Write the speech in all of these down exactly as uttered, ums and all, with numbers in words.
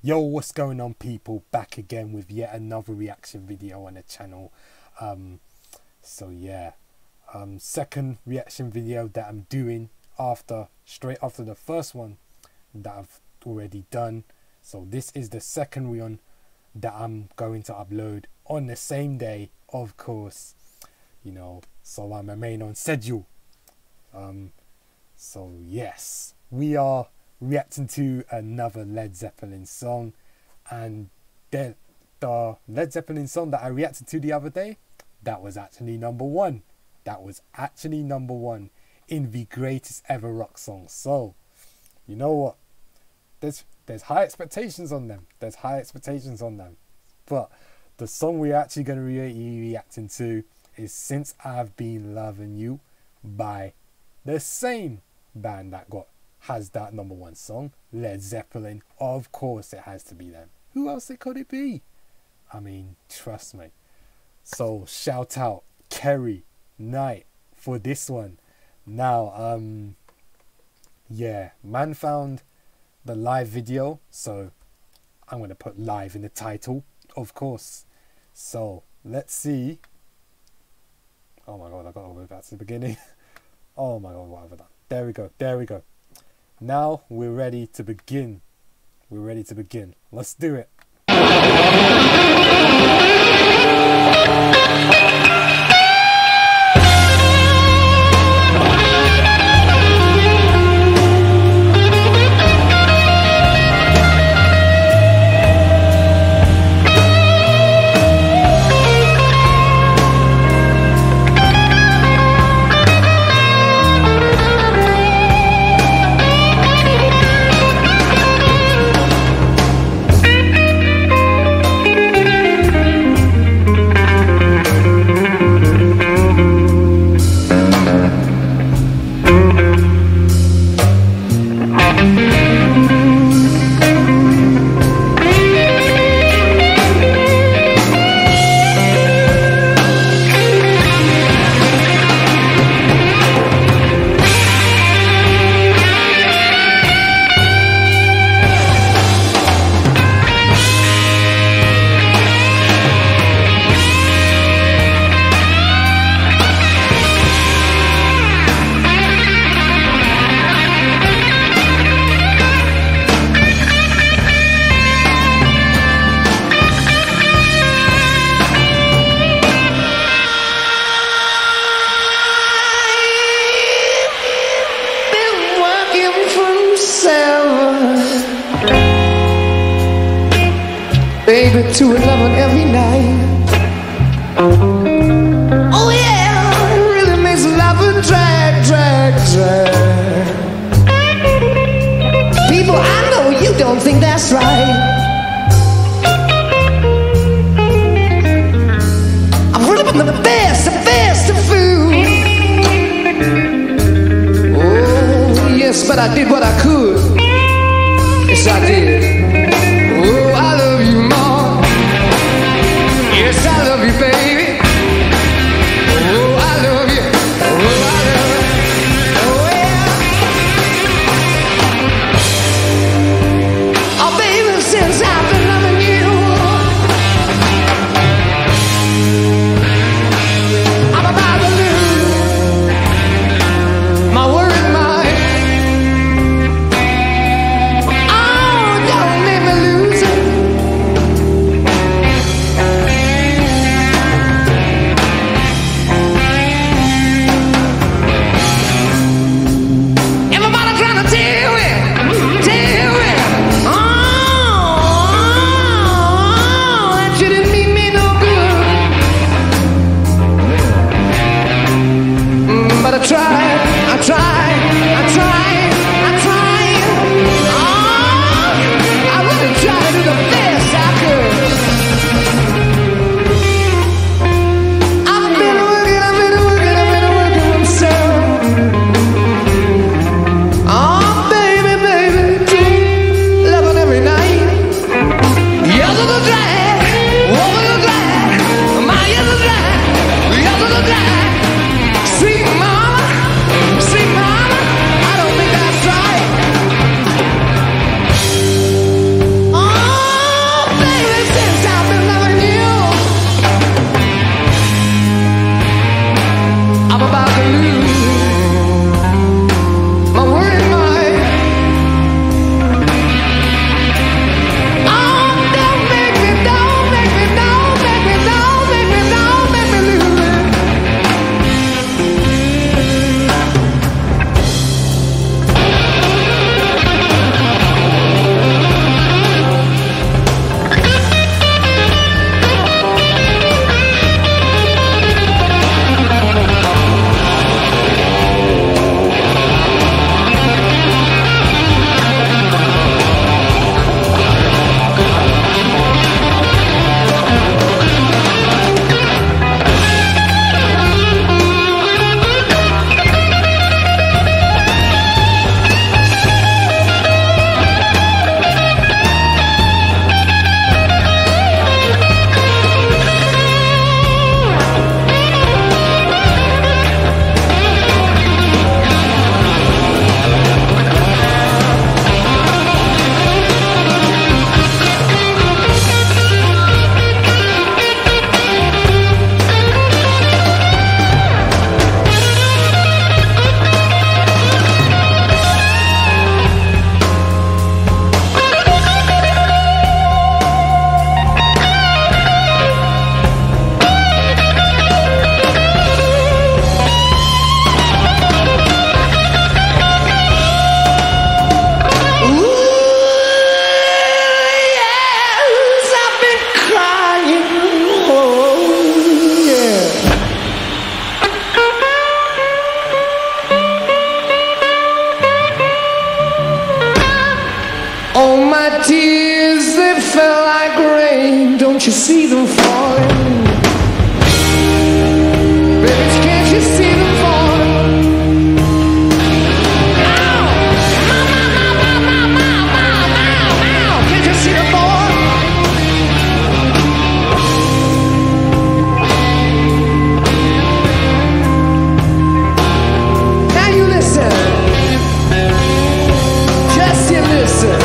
Yo, what's going on, people? Back again with yet another reaction video on the channel. Um so yeah, um second reaction video that I'm doing after straight after the first one that I've already done. So this is the second one that I'm going to upload on the same day, of course, you know, so I remain on schedule. Um so yes, we are reacting to another Led Zeppelin song, and the, the Led Zeppelin song that I reacted to the other day, that was actually number one. That was actually number one in the greatest ever rock song. So, you know what? There's there's high expectations on them. There's high expectations on them. But the song we're actually going to be reacting to is Since I've Been Loving You by the same band that got has that number one song, Led Zeppelin. Of course it has to be them. Who else could it be? I mean, trust me. So shout out Kerry Knight for this one. Now, um, yeah, man found the live video, so I'm gonna put live in the title, of course. So let's see. Oh my God, I got all the way back to the beginning. Oh my God, what have I done? There we go, there we go. Now we're ready to begin. We're ready to begin. Let's do it. Baby, to eleven every night. Oh yeah, really makes love a drag, drag, drag. People, I know you don't think that's right. I'm ripping the best, the best of food. Oh yes, but I did what I could. Yes, I did. They fell like rain. Don't you see them falling? Baby, can't you see them falling? Ow! Ow, ow, ow, ow, ow, ow, ow, ow. Can't you see them falling? Now you listen. Just you listen.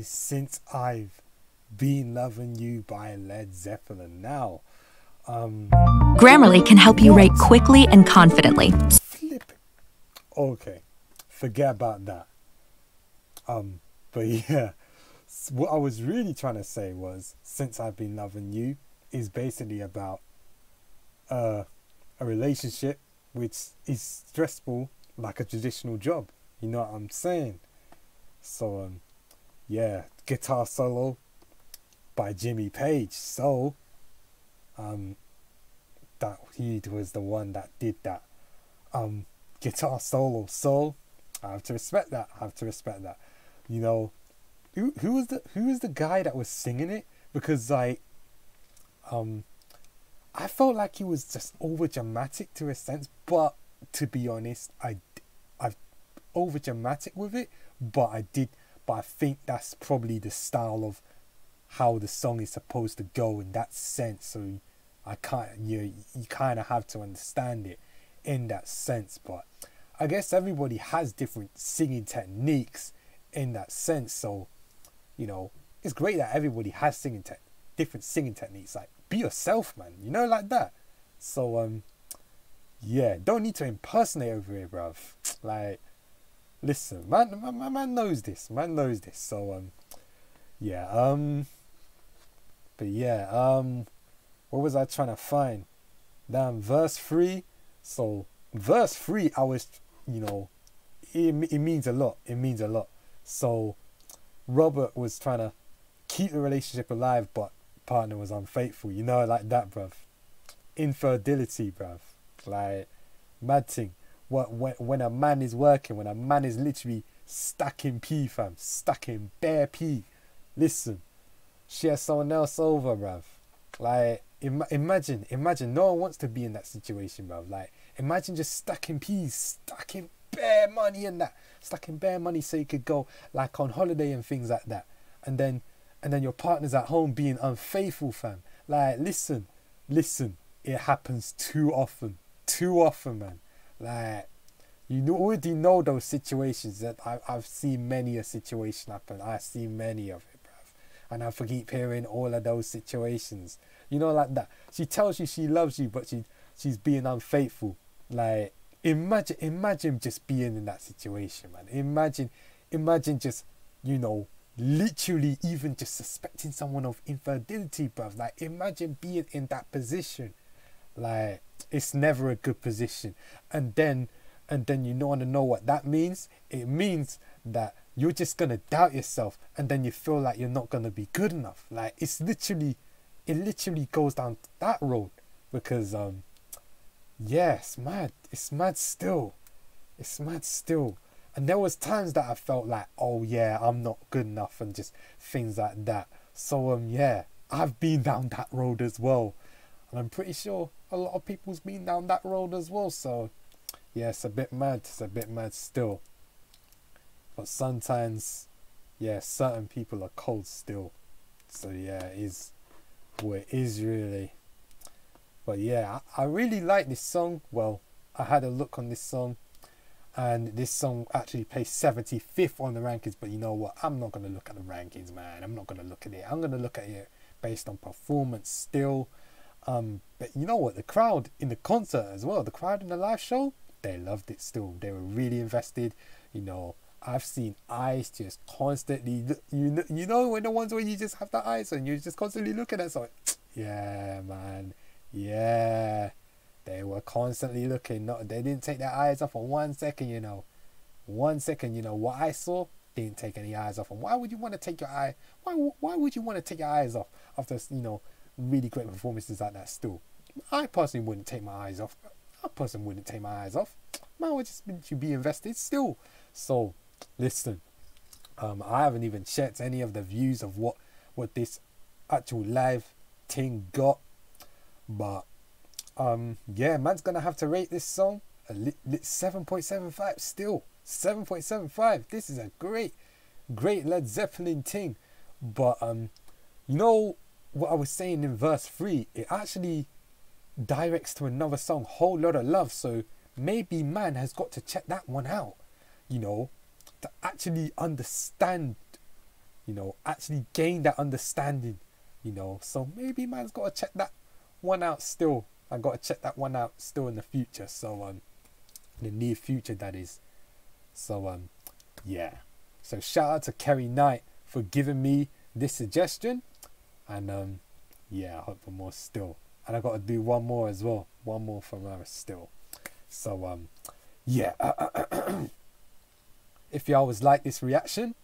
Since I've Been Loving You by Led Zeppelin. Now, um, Grammarly can help you write quickly and confidently. Flip. Okay, forget about that. Um, but yeah, what I was really trying to say was, Since I've Been Loving You is basically about uh, a relationship which is stressful like a traditional job. You know what I'm saying? So, um, yeah, guitar solo by Jimmy Page. So, um, that he was the one that did that um, guitar solo. So, I have to respect that. I have to respect that. You know, who who was the who was the guy that was singing it? Because like, um, I felt like he was just over dramatic to a sense. But to be honest, I I over dramatic with it. But I did. But I think that's probably the style of how the song is supposed to go in that sense. So I can't, you you kind of have to understand it in that sense. But I guess everybody has different singing techniques in that sense. So you know, it's great that everybody has singing te different singing techniques. Like, be yourself, man. You know, like that. So um, yeah, don't need to impersonate over here, bruv. Like. Listen, man, man, man knows this. Man knows this. So, um, yeah, um, but yeah, um, what was I trying to find? Damn, verse three. So, verse three, I was, you know, it, it means a lot. It means a lot. So, Robert was trying to keep the relationship alive, but partner was unfaithful. You know, like that, bruv. Infidelity, bruv. Like, mad thing. What, when, when a man is working, when a man is literally stacking pee, fam, stacking bare pee. Listen, share someone else over, bruv. Like, im imagine, imagine, no one wants to be in that situation, bruv. Like, imagine just stacking peas, stacking bare money and that, stacking bare money so you could go, like, on holiday and things like that. And then, and then your partner's at home being unfaithful, fam. Like, listen, listen, it happens too often. Too often, man. Like, you already know those situations. That I, I've seen many a situation happen. I've seen many of it, bruv. And I keep hearing all of those situations. You know, like that. She tells you she loves you, but she she's being unfaithful. Like, imagine, imagine just being in that situation, man. Imagine, imagine just, you know, literally even just suspecting someone of infidelity, bruv. Like, imagine being in that position. Like, it's never a good position. And then... And then you don't want to know what that means. It means that you're just going to doubt yourself, and then you feel like you're not going to be good enough. Like, it's literally, it literally goes down that road because, um, yeah, it's mad. It's mad still. It's mad still. And there was times that I felt like, oh yeah, I'm not good enough and just things like that. So, um, yeah, I've been down that road as well. And I'm pretty sure a lot of people's been down that road as well. So, yeah, it's a bit mad, it's a bit mad still. But sometimes, yeah, certain people are cold still. So yeah, it is what it is really. But yeah, I, I really like this song. Well, I had a look on this song, and this song actually placed seventy-fifth on the rankings, but you know what? I'm not going to look at the rankings, man. I'm not going to look at it. I'm going to look at it based on performance still. Um, but you know what? The crowd in the concert as well, the crowd in the live show, they loved it still. They were really invested. You know, I've seen eyes just constantly, you know, you know when the ones where you just have the eyes and you're just constantly looking at something. Yeah, man. Yeah. They were constantly looking. No, they didn't take their eyes off for one second, you know. One second, you know, what I saw, didn't take any eyes off. And why would you want to take your eye? Why, why would you want to take your eyes off after, you know, really great performances like that still? I personally wouldn't take my eyes off. I personally wouldn't take my eyes off. Man, would just meant to be invested still. So, listen, um, I haven't even checked any of the views of what, what this actual live thing got. But, um, yeah, man's going to have to rate this song a seven point seven five still. seven point seven five. This is a great, great Led Zeppelin thing. But, um, you know what I was saying in verse three? It actually directs to another song, Whole Lotta' Love. So maybe man has got to check that one out, you know, to actually understand, you know, actually gain that understanding, you know. So maybe man's got to check that one out still. I got to check that one out still in the future. So um, in the near future, that is. So um, yeah. So shout out to Kerry Knight for giving me this suggestion. And um, yeah, I hope for more still. And I got to do one more as well. One more from her still. So, um, yeah. If y'all was like this reaction,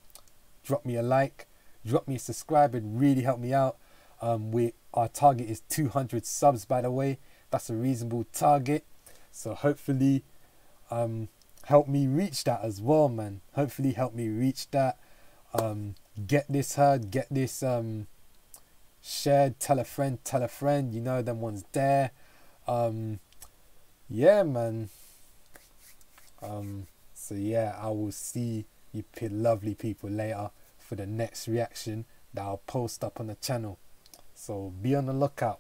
drop me a like. Drop me a subscribe. It really helped me out. Um, we Our target is two hundred subs, by the way. That's a reasonable target. So hopefully um, help me reach that as well, man. Hopefully help me reach that. Um, get this heard. Get this... Um, shared, tell a friend, tell a friend, you know, them ones there. Um, yeah, man. Um, so yeah, I will see you lovely people later for the next reaction that I'll post up on the channel. So be on the lookout.